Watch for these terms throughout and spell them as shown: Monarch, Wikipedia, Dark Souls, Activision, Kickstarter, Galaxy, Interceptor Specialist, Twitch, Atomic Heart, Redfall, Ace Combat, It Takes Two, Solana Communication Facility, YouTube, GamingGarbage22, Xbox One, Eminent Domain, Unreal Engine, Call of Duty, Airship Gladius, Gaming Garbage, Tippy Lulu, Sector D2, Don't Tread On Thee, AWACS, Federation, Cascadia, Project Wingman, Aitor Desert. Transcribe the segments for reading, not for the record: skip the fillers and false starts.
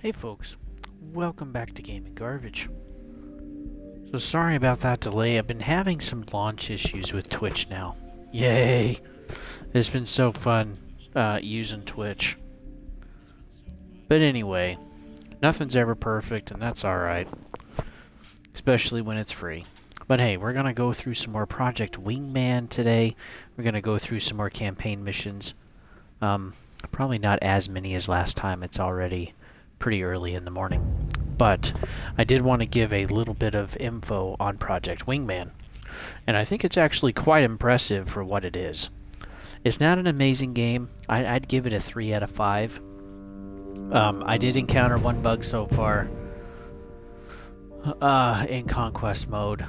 Hey folks, welcome back to Gaming Garbage. So sorry about that delay, I've been having some launch issues with Twitch now. Yay! It's been so fun using Twitch. But anyway, nothing's ever perfect and that's alright. Especially when it's free. But hey, we're gonna go through some more Project Wingman today. We're gonna go through some more campaign missions. Probably not as many as last time. It's already pretty early in the morning. But I did want to give a little bit of info on Project Wingman. And I think it's actually quite impressive for what it is. It's not an amazing game. I'd give it a 3 out of 5. I did encounter one bug so far in Conquest mode.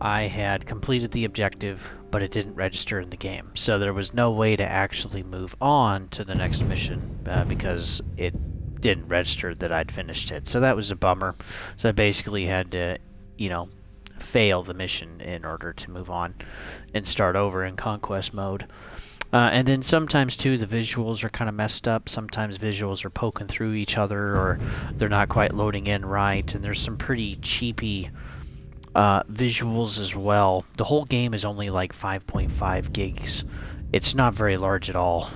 I had completed the objective, but it didn't register in the game. So there was no way to actually move on to the next mission because it didn't register that I'd finished it. So that was a bummer. So I basically had to, you know, fail the mission in order to move on and start over in Conquest mode. And then sometimes, too, the visuals are kind of messed up. Sometimes visuals are poking through each other or they're not quite loading in right. And there's some pretty cheapy visuals as well. The whole game is only like 5.5 gigs. It's not very large at all.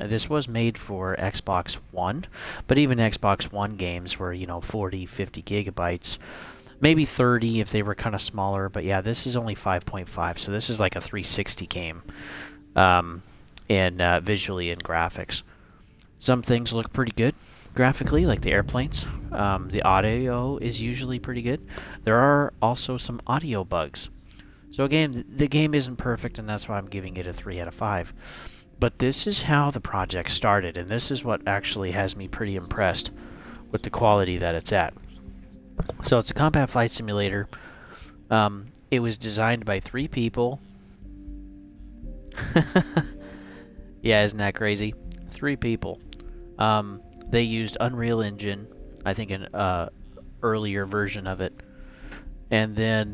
This was made for Xbox One, but even Xbox One games were, you know, 40, 50 gigabytes. Maybe 30 if they were kind of smaller, but yeah, this is only 5.5, so this is like a 360 game visually and graphics. Some things look pretty good graphically, like the airplanes. The audio is usually pretty good. There are also some audio bugs. So again, the game isn't perfect, and that's why I'm giving it a 3 out of 5. But this is how the project started, and this is what actually has me pretty impressed with the quality that it's at. So it's a combat flight simulator. It was designed by 3 people. Yeah, isn't that crazy? 3 people. They used Unreal Engine, I think an earlier version of it. And then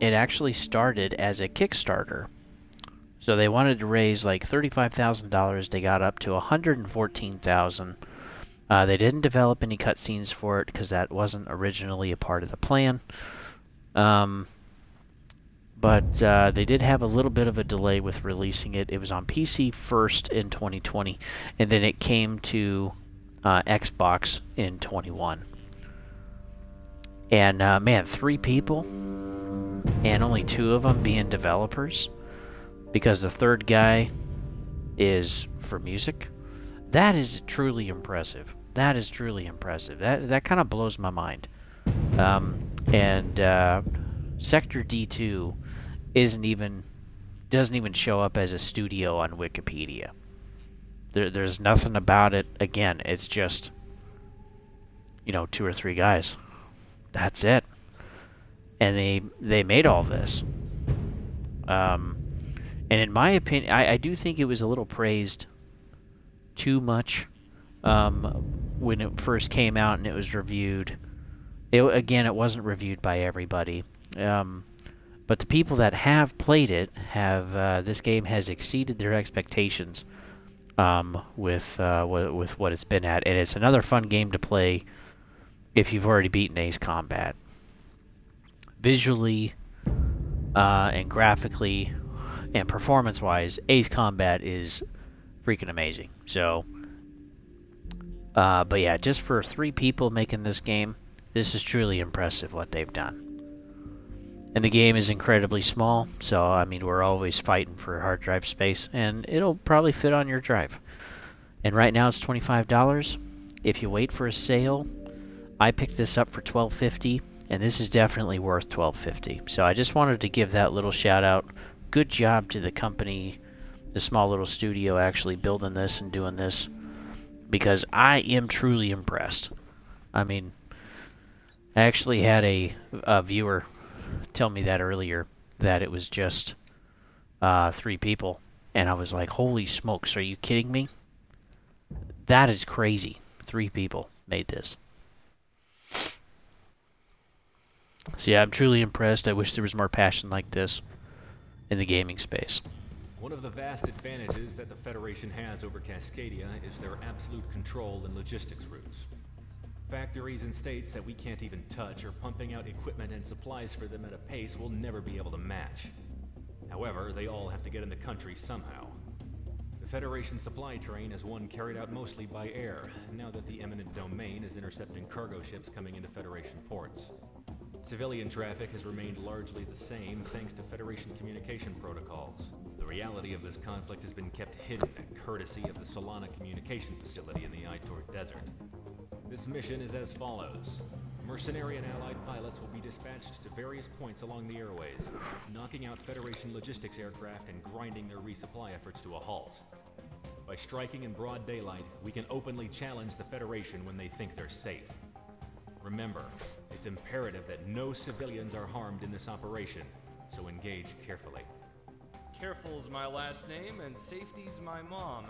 it actually started as a Kickstarter. So they wanted to raise like $35,000. They got up to $114,000. They didn't develop any cutscenes for it because that wasn't originally a part of the plan. But they did have a little bit of a delay with releasing it. It was on PC first in 2020, and then it came to Xbox in 21. And man, 3 people, and only 2 of them being developers, because the 3rd guy is for music. That is truly impressive. That is truly impressive. That kind of blows my mind. Sector D2 doesn't even show up as a studio on Wikipedia. There's nothing about it. Again, it's just, you know, 2 or 3 guys. That's it. And they made all this. And in my opinion, I do think it was a little praised too much when it first came out and it was reviewed. Again, it wasn't reviewed by everybody. But the people that have played it this game has exceeded their expectations with what it's been at, and it's another fun game to play if you've already beaten Ace Combat. Visually and graphically and performance-wise, Ace Combat is freaking amazing. So, but yeah, just for 3 people making this game, this is truly impressive what they've done. And the game is incredibly small, so I mean we're always fighting for hard drive space, and it'll probably fit on your drive. And right now it's $25. If you wait for a sale, I picked this up for $12.50, and this is definitely worth $12.50. So I just wanted to give that little shout out. Good job to the company, the small little studio actually building this and doing this, because I am truly impressed. I mean, I actually had a viewer tell me that earlier, that it was just 3 people, and I was like, holy smokes, are you kidding me? That is crazy. 3 people made this. So yeah, I'm truly impressed. I wish there was more passion like this in the gaming space. One of the vast advantages that the Federation has over Cascadia is their absolute control and logistics routes. Factories and states that we can't even touch are pumping out equipment and supplies for them at a pace we'll never be able to match. However, they all have to get in the country somehow. The Federation supply train is one carried out mostly by air, now that the Eminent Domain is intercepting cargo ships coming into Federation ports. Civilian traffic has remained largely the same thanks to Federation communication protocols. The reality of this conflict has been kept hidden at courtesy of the Solana Communication Facility in the Aitor Desert. This mission is as follows. Mercenary and allied pilots will be dispatched to various points along the airways, knocking out Federation logistics aircraft and grinding their resupply efforts to a halt. By striking in broad daylight, we can openly challenge the Federation when they think they're safe. Remember, it's imperative that no civilians are harmed in this operation, so engage carefully. Careful's my last name, and safety's my mom.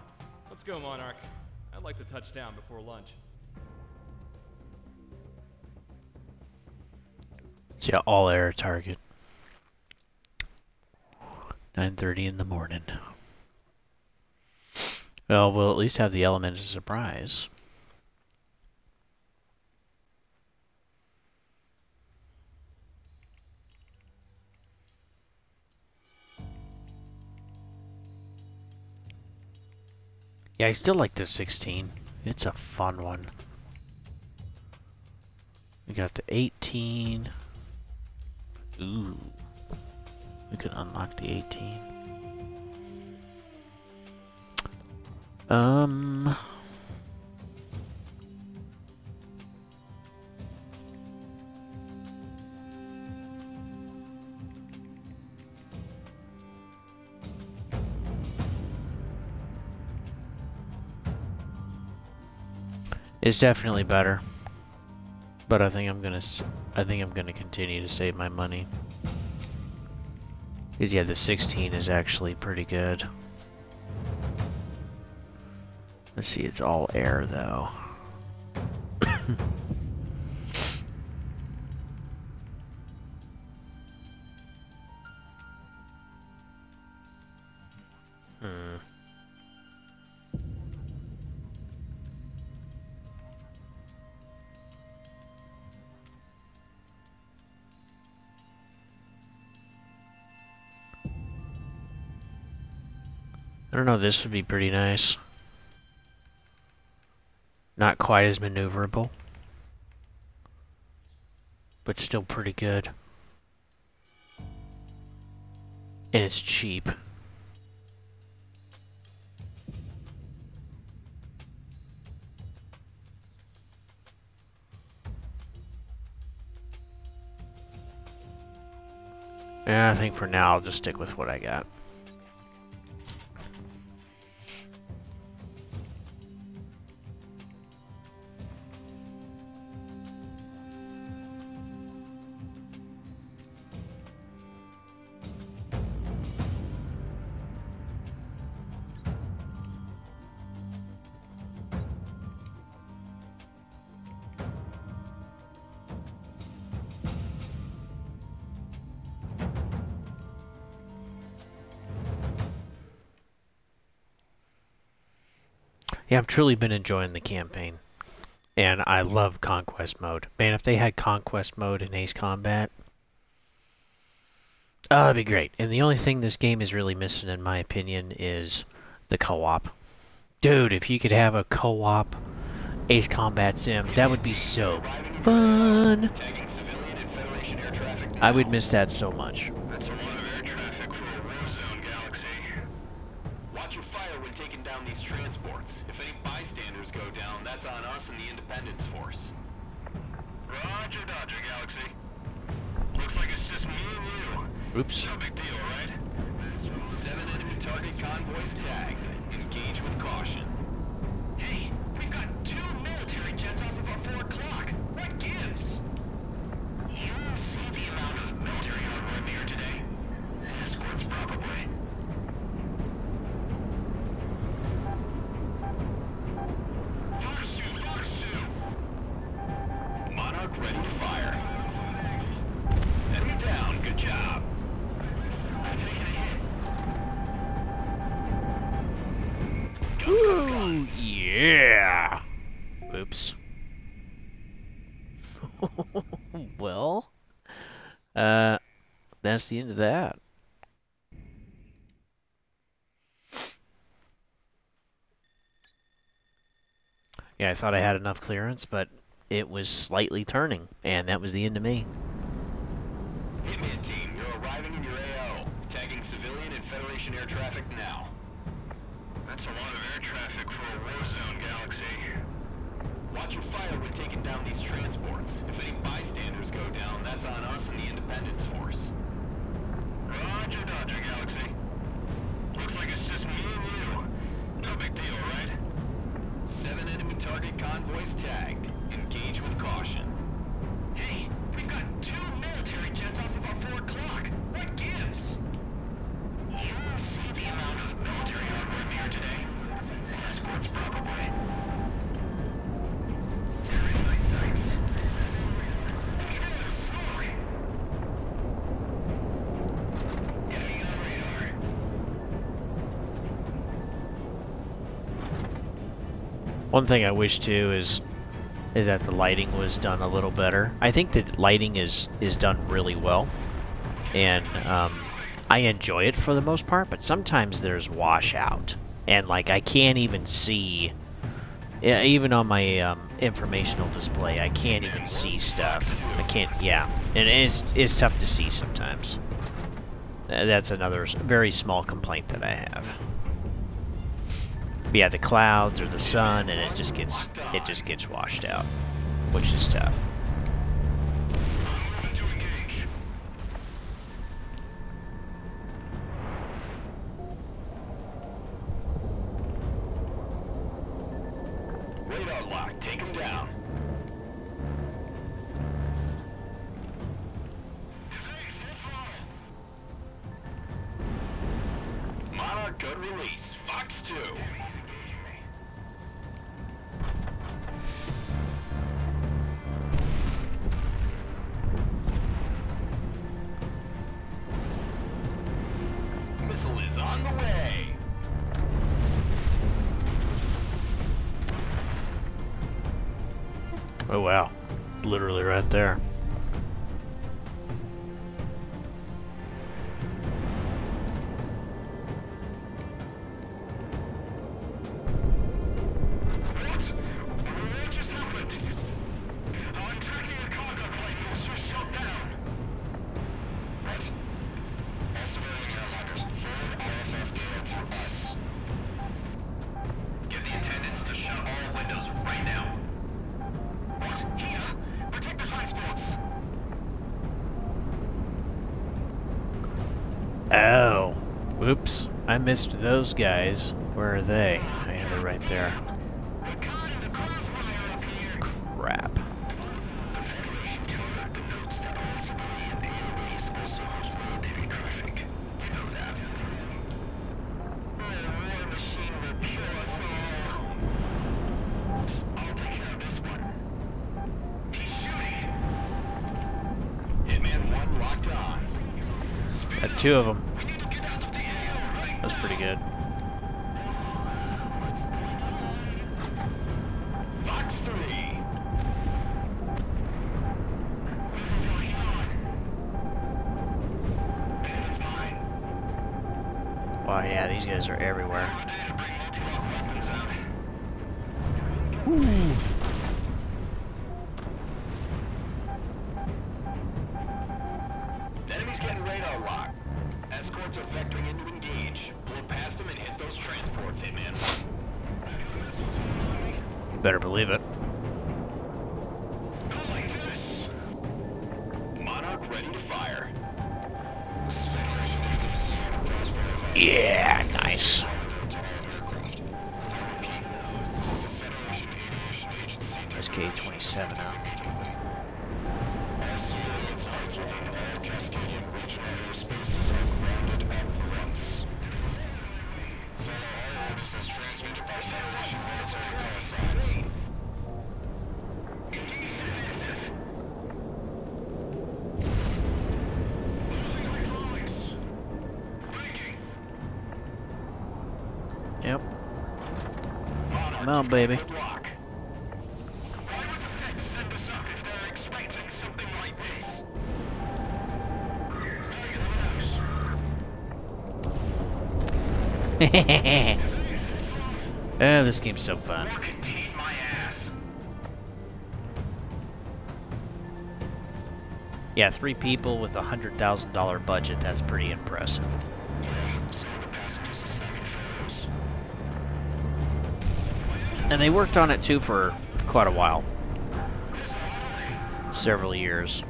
Let's go, Monarch. I'd like to touch down before lunch. Yeah, all air target. 9:30 in the morning. Well, we'll at least have the element of surprise. Yeah, I still like the 16. It's a fun one. We got the 18. Ooh, we could unlock the 18. It's definitely better, but I think I'm gonna continue to save my money. Cause yeah, the 16 is actually pretty good. Let's see, it's all air though. I don't know, this would be pretty nice. Not quite as maneuverable, but still pretty good. And it's cheap. Yeah, I think for now I'll just stick with what I got. Yeah, I've truly been enjoying the campaign, and I love Conquest Mode. Man, if they had Conquest Mode in Ace Combat, oh, that'd be great. And the only thing this game is really missing, in my opinion, is the co-op. Dude, if you could have a co-op Ace Combat sim, that would be so fun! I would miss that so much. Oops. No big deal, right? 7 enemy target convoys tagged. Engage with caution. Hey, we've got 2 military jets off about 4 o'clock. What gives? You see the amount of military hardware in the air today. Escorts, probably. Farsu! Monarch ready to fire. Enemy down. Good job. Well, that's the end of that. Yeah, I thought I had enough clearance, but it was slightly turning, and that was the end of me. Hit me a team. You're arriving in your AO. Tagging civilian and Federation air traffic now. That's a lot of air traffic for a war zone, Galaxy. Watch your fire when taking down these transports. If any bystanders go down, that's on us and the Independence Force. Roger, Dodger, Galaxy. Looks like it's just me and you. No big deal, right? 7 enemy target convoys tagged. Engage with caution. Hey, we've got 2 military jets off of our 4 o'clock. What gives? You see the amount of military hardware here today. Escorts probably. One thing I wish too is that the lighting was done a little better. I think the lighting is done really well, and I enjoy it for the most part. But sometimes there's washout, and like I can't even see, even on my informational display, I can't even see stuff. I can't, yeah, and it's tough to see sometimes. That's another very small complaint that I have. But yeah, the clouds or the sun, and it just gets washed out, which is tough. Radar lock, take him down. Monarch, good release. Fox 2. On the way. Oh wow, literally right there. I missed those guys. Where are they? I have it right there. Crap. Got 2 of them. Come on, baby. Why would the Feds send us up if they're expecting Oh, this game's so fun. Yeah, 3 people with a $100,000 budget, that's pretty impressive. And they worked on it too for quite a while. Several years.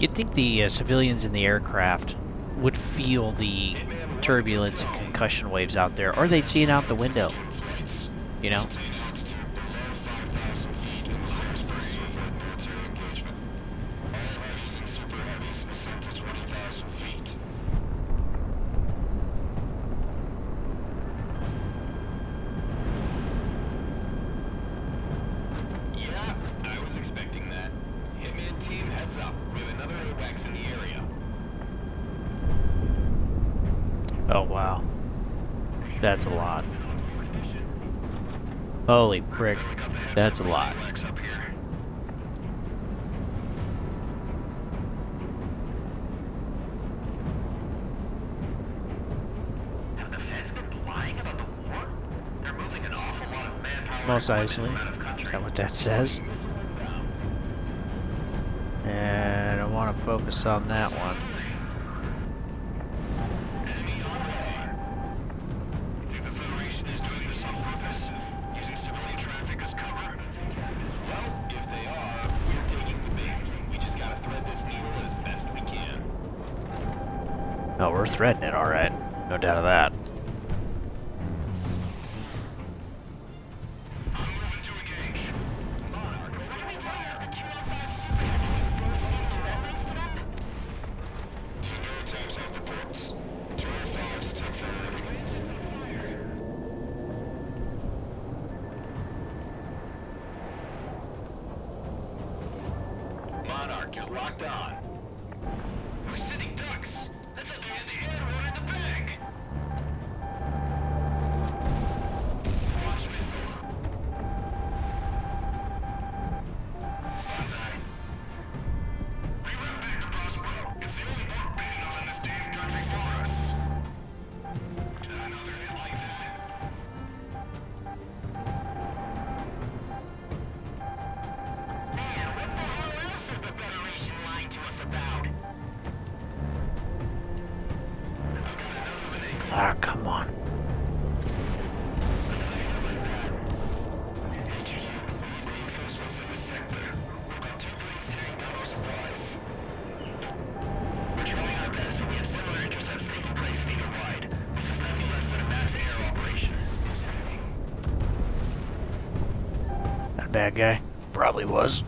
You'd think the civilians in the aircraft would feel the turbulence and concussion waves out there, or they'd see it out the window, you know? That's a lot. Holy frick. That's a lot. Have the feds been lying about the war? They're moving an awful lot of manpower. Most obviously. Is that what that says? And I want to focus on that one. Oh, we're threading it, alright. No doubt of that. Monarch, you're locked on. We're sitting ducks. That's it. Ah, come on. That a bad guy? Probably was.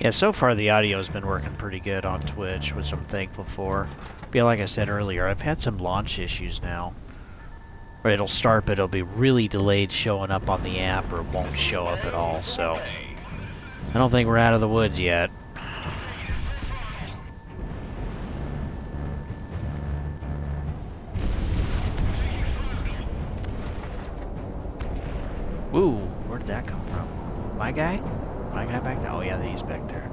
Yeah, so far the audio has been working pretty good on Twitch, which I'm thankful for. But yeah, like I said earlier, I've had some launch issues now. Where it'll start, but it'll be really delayed showing up on the app, or won't show up at all, so... I don't think we're out of the woods yet. Ooh, where'd that come from? My guy? I got back there? Oh yeah, he's back there.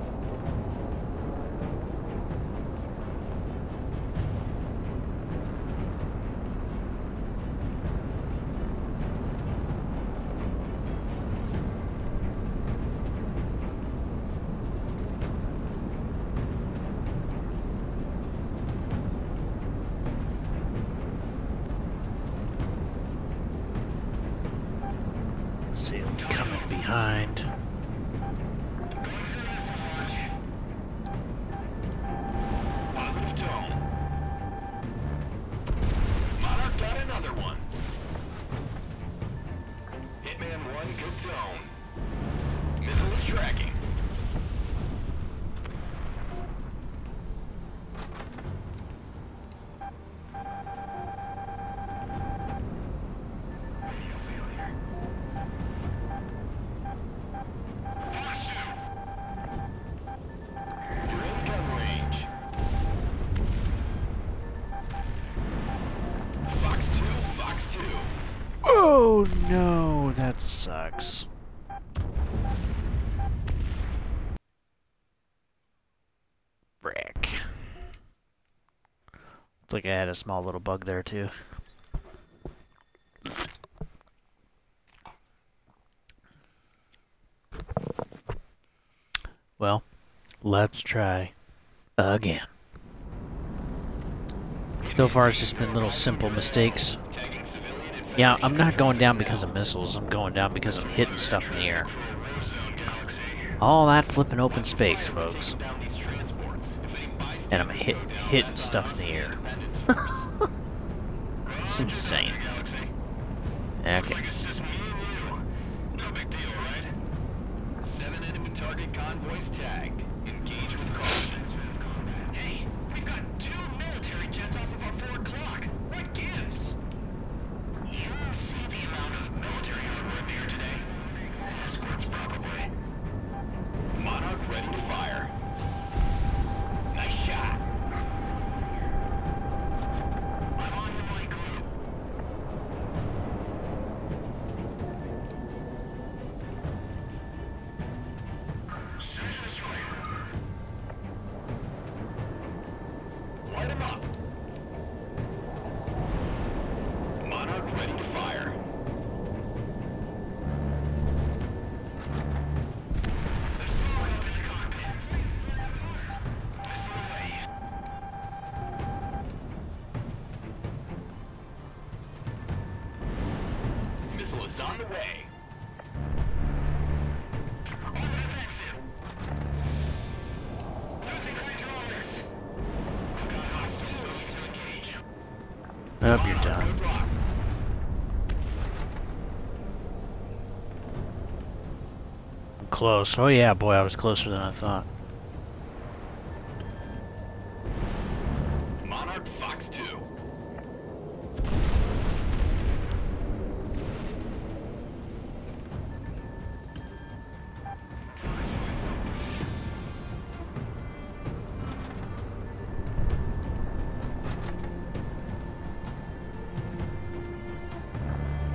behind. Sucks. Frick. Looks like I had a small little bug there too. Well, let's try again. So far it's just been little simple mistakes. Yeah, I'm not going down because of missiles. I'm going down because I'm hitting stuff in the air. All that flipping open space, folks. And I'm hitting stuff in the air. It's insane. Okay. Close. Oh yeah, boy, I was closer than I thought. Monarch Fox 2.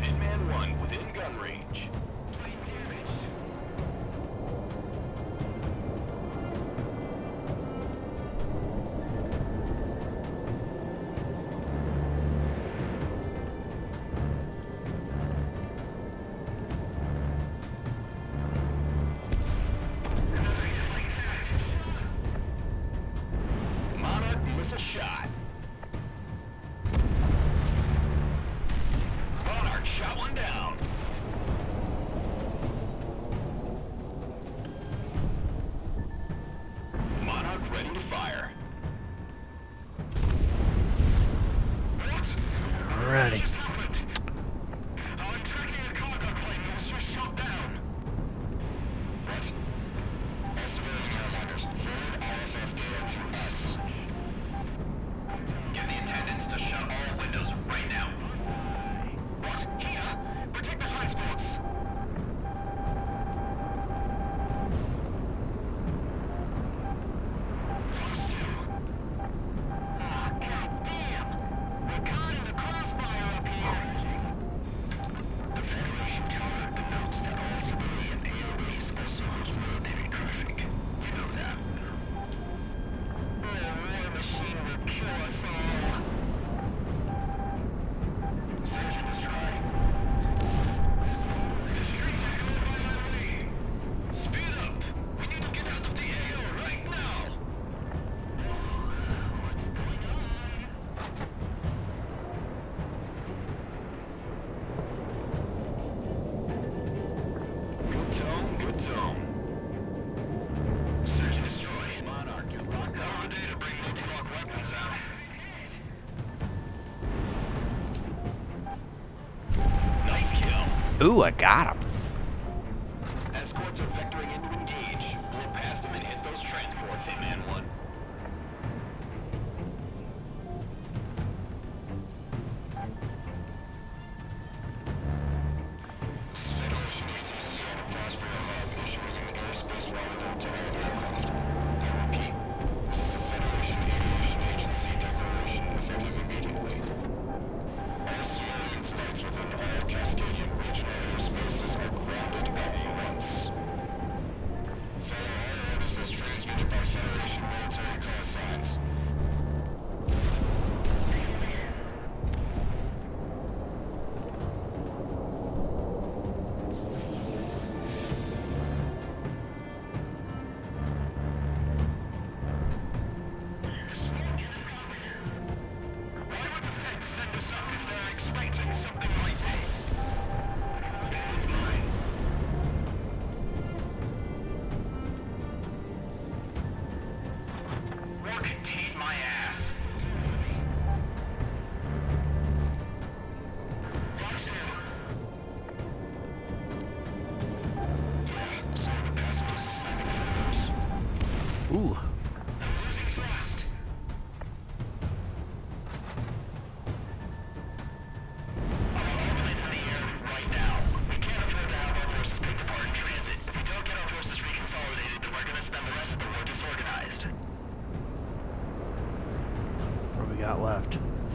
Hitman 1 within gun range. Ooh, I got him. Escorts are vectoring in to engage. We'll pass them and hit those transports, Hitman 1. Federation needs to see how to prosper and have issuing an airspace rather than to air the aircraft. I repeat, this is a Federation Aviation Agency declaration effective immediately. All civilian flights within all Cascadian regional airspaces are grounded at once. Follow all orders as transmitted by Federation military call signs.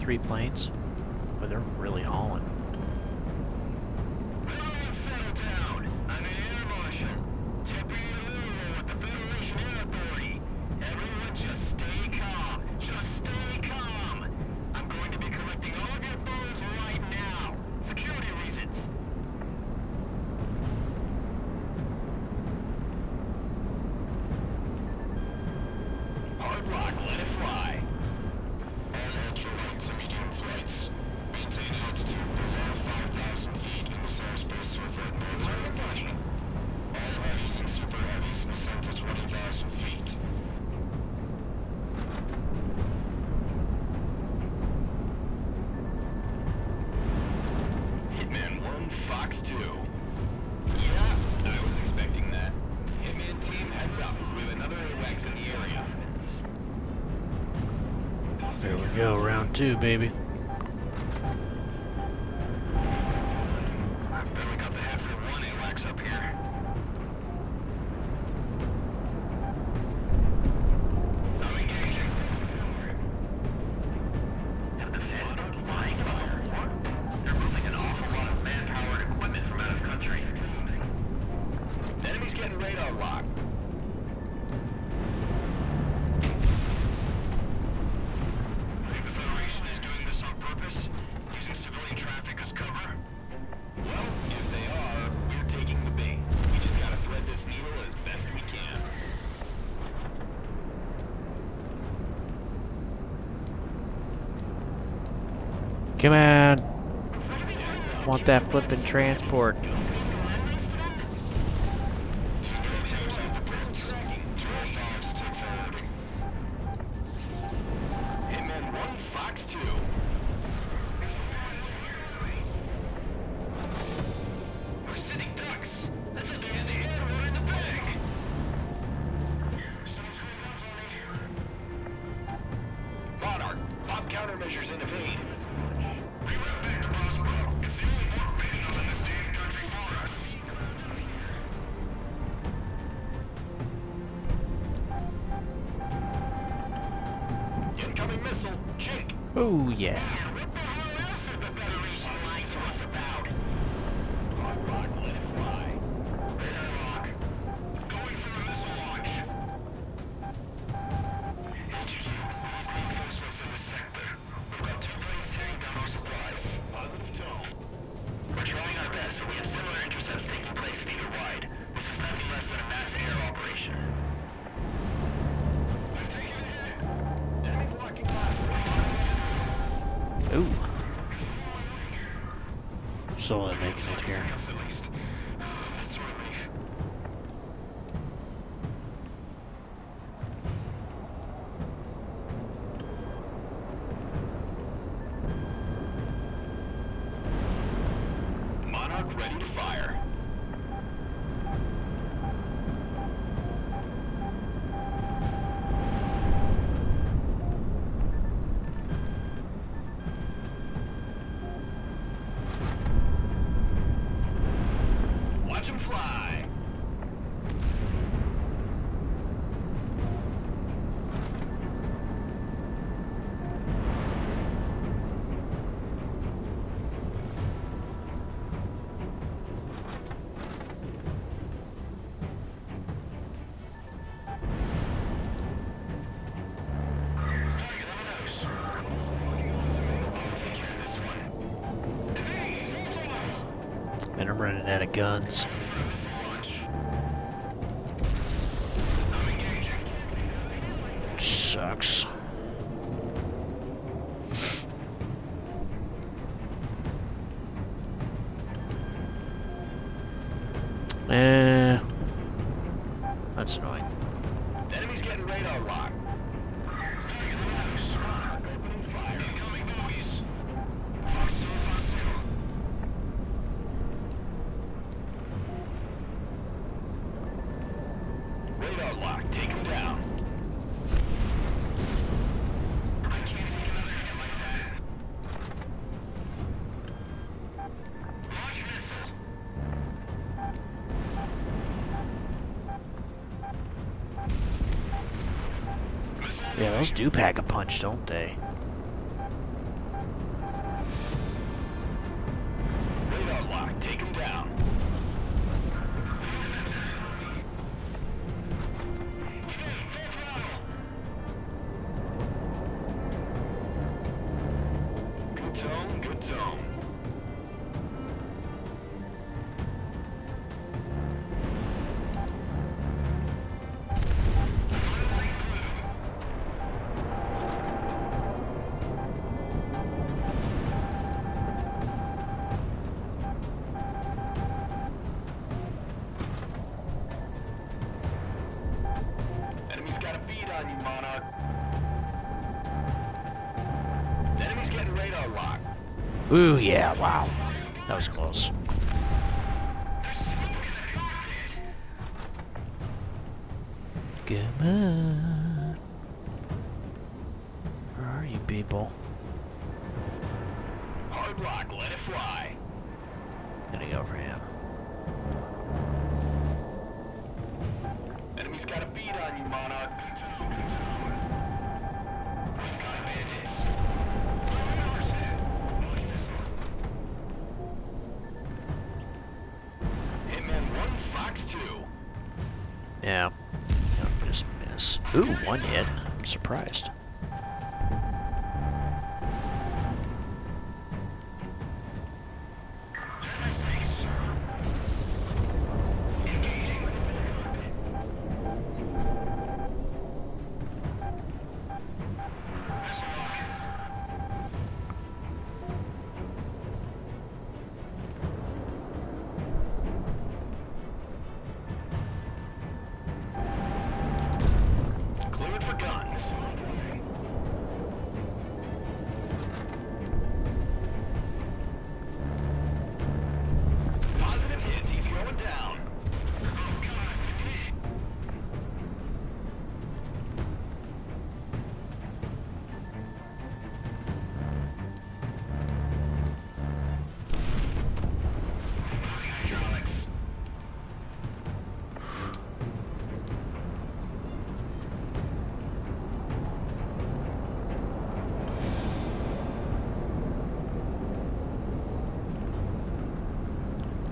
Three planes, but they're really hauling. Everyone settle down. I'm an air marshal. Tippy Lulu with the Federation Air Authority. Everyone just stay calm. Just stay calm. I'm going to be collecting all of your phones right now. Security reasons. Hard rock, let it fly. Too, baby. I bet we got the half of one AWACS up here. I'm engaging. Have the feds been flying by the war? They're moving an awful lot of manpower and equipment from out of country. The enemy's getting radar locked. Come on! Want that flippin' transport. Oh yeah. Now, what the hell else is the Federation lying to us about? Hard rock, let it fly. Radar lock. Going for a missile launch. LGU, reinforcements in the sector. We've got two planes tearing down our supplies. Positive tone. We're trying our best, but we have similar intercepts taking place theater-wide. This is nothing less than a mass air operation. We've taken a hit. Enemy's blocking last. Ooh. So that makes it here. Monarch ready to fire. Out of guns. Sucks. That's annoying. The enemy's getting radar locked. Those do pack a punch, don't they? Radar lock, take him down. Good zone, good zone. Ooh, yeah, wow. That was close. Come on. Where are you people? Hard lock, let it fly. Gonna go for him. Enemy's got a bead on you, Monarch. Yeah, don't just miss. Ooh, one hit. I'm surprised.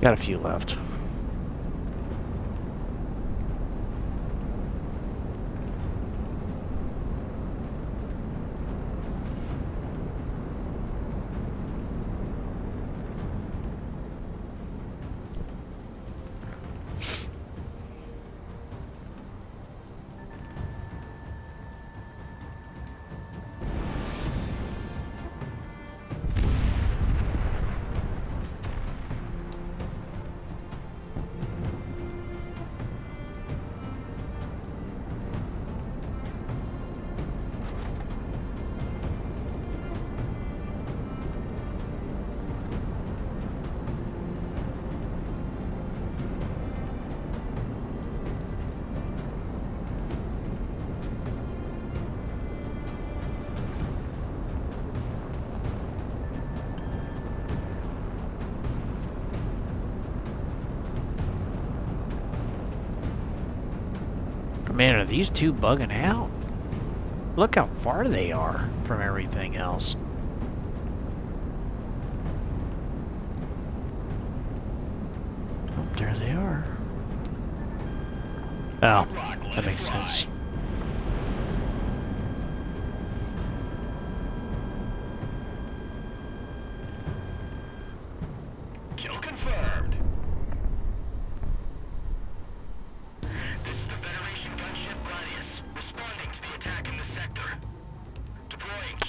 Got a few left. Man, are these two bugging out? Look how far they are from everything else. Oh, there they are. Oh, that makes sense.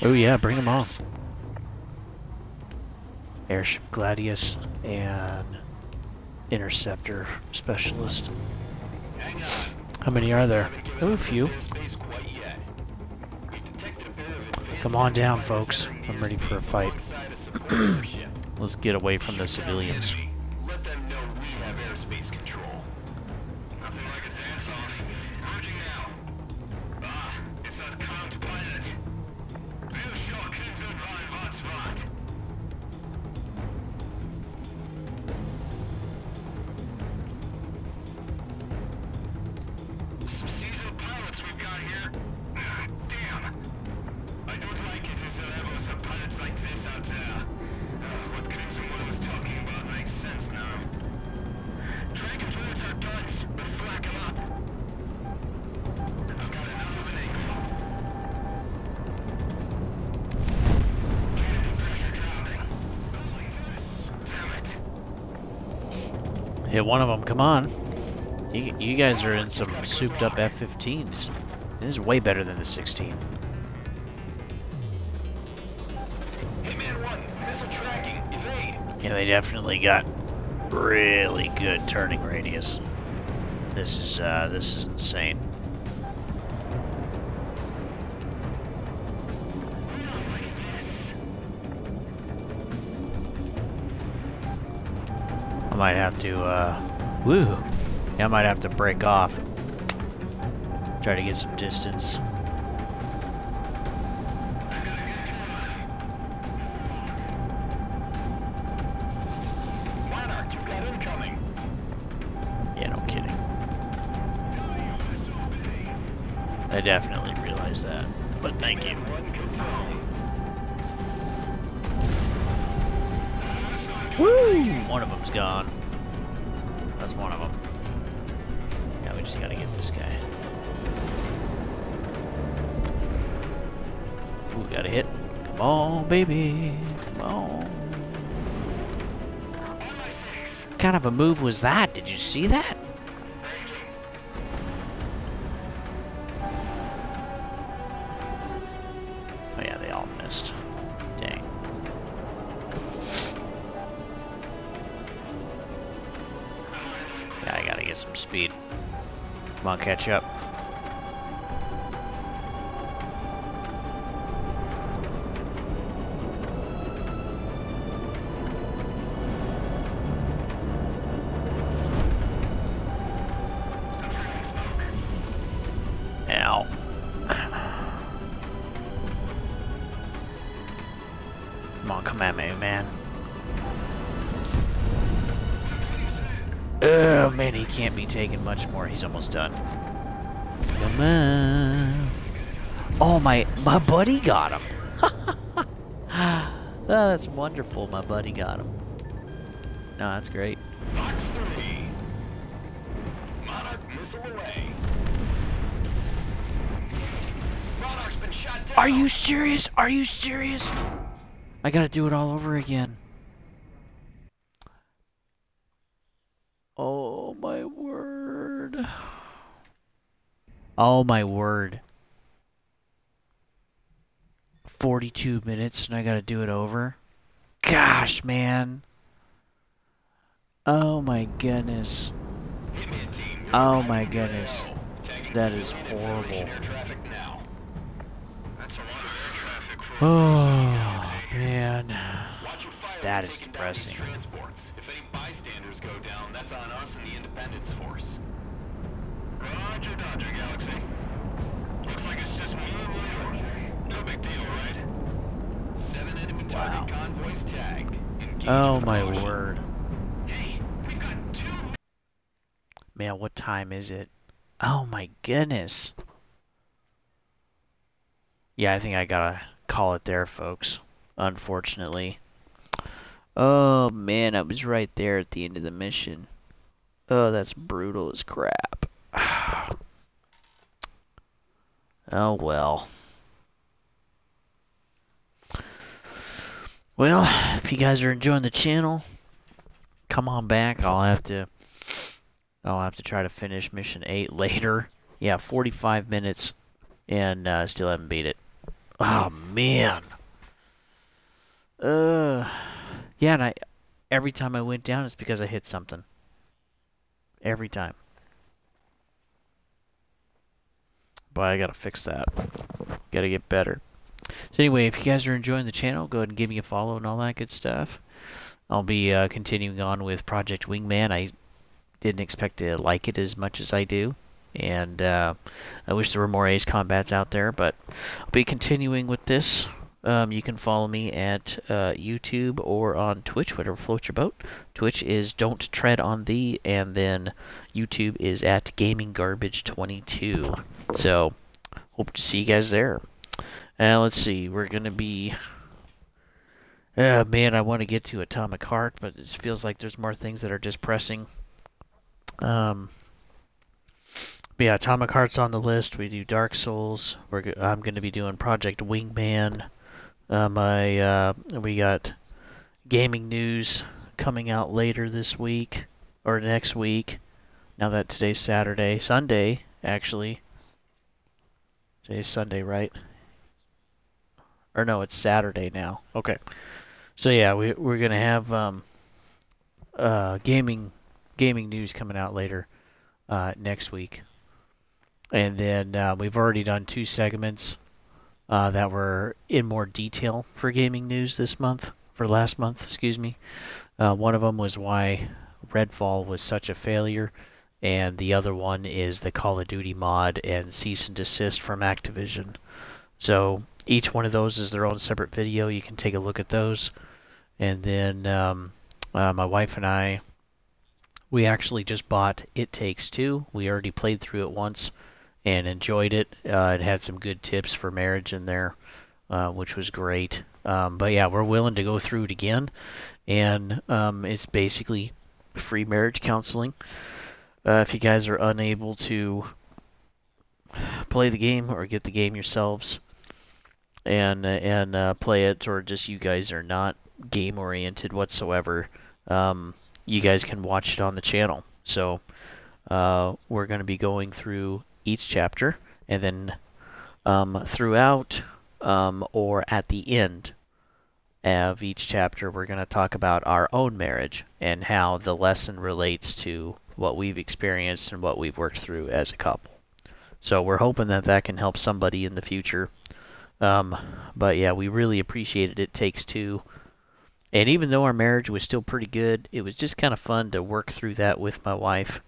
Oh yeah, bring them on. Airship Gladius and Interceptor Specialist. Hang on. How many are there? Oh, a few. Come on down, folks. I'm ready for a fight. Let's get away from the civilians. Let them know we have airspace control. Nothing like a dance party. Merging now. Ah, it's a command pilot. Hit one of them, come on. You guys are in some souped up F-15s. This is way better than the 16. Hitman 1, missile tracking, evade. Yeah, they definitely got really good turning radius. This is insane. Might have to, woo! Yeah, I might have to break off. Try to get some distance. Monarch, you got incoming. Yeah, no kidding. I definitely realized that, but thank you. Woo! One of them's gone. That's one of them. Now we just gotta get this guy. Ooh, got a hit. Come on, baby. Come on. What kind of a move was that? Did you see that? Oh yeah, they all missed. Dang. I gotta get some speed. Come on, catch up. Ow. Come on, come at me, man. Oh man, he can't be taking much more. He's almost done. Come on. Oh, my buddy got him. Oh, that's wonderful. My buddy got him. No, that's great. Box 3. Monarch missile away. Monarch's been shot down. Are you serious? Are you serious? I gotta do it all over again. Oh my word. Oh my word. 42 minutes and I gotta do it over? Gosh, man. Oh my goodness. Oh my goodness. That is horrible. Oh, man. That is depressing. Bystanders go down, that's on us and the Independence Force. Roger, Dodger, Galaxy. Looks like it's just me and you. No big deal, right? 7 enemy target convoys tagged. Oh my word. Hey, we've got 2. Man, what time is it? Oh my goodness. Yeah, I think I gotta call it there, folks. Unfortunately. Oh man, I was right there at the end of the mission. Oh, that's brutal as crap. Oh well. Well, if you guys are enjoying the channel, come on back. I'll have to try to finish mission 8 later. Yeah, 45 minutes and still haven't beat it. Oh man. Yeah, and every time I went down, it's because I hit something. Every time. But I gotta fix that. Gotta get better. So anyway, if you guys are enjoying the channel, go ahead and give me a follow and all that good stuff. I'll be continuing on with Project Wingman. I didn't expect to like it as much as I do. And I wish there were more Ace Combats out there, but I'll be continuing with this. You can follow me at YouTube or on Twitch, whatever floats your boat. Twitch is Don't Tread On Thee, and then YouTube is at GamingGarbage22. So, hope to see you guys there. Let's see, we're going to be... man, I want to get to Atomic Heart, but it feels like there's more things that are just pressing. But yeah, Atomic Heart's on the list. We do Dark Souls. I'm going to be doing Project Wingman. We got gaming news coming out later this week, or next week, now that today's Saturday. Sunday, actually. Today's Sunday, right? Or no, it's Saturday now. Okay. So yeah, we're going to have gaming news coming out later next week. And then we've already done 2 segments that were in more detail for gaming news this month, for last month, excuse me. One of them was why Redfall was such a failure, and the other one is the Call of Duty mod and cease and desist from Activision. So each one of those is their own separate video. You can take a look at those. And then my wife and I, we actually just bought It Takes Two. We already played through it once and enjoyed it. It had some good tips for marriage in there, which was great. But yeah, we're willing to go through it again. And it's basically free marriage counseling. If you guys are unable to play the game or get the game yourselves and play it, or just you guys are not game-oriented whatsoever, you guys can watch it on the channel. So we're going to be going through each chapter, and then throughout or at the end of each chapter, we're going to talk about our own marriage and how the lesson relates to what we've experienced and what we've worked through as a couple. So we're hoping that that can help somebody in the future. But yeah, we really appreciated It Takes Two. And even though our marriage was still pretty good, it was just kind of fun to work through that with my wife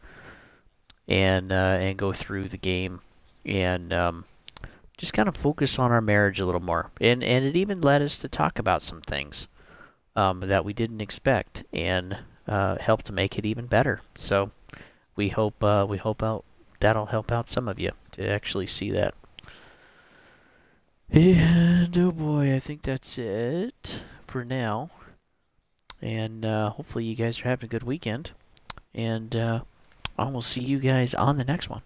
and go through the game and just kind of focus on our marriage a little more. And it even led us to talk about some things that we didn't expect, and helped to make it even better. So we hope that'll help out some of you to actually see that. And oh boy, I think that's it for now. And hopefully you guys are having a good weekend, and I will see you guys on the next one.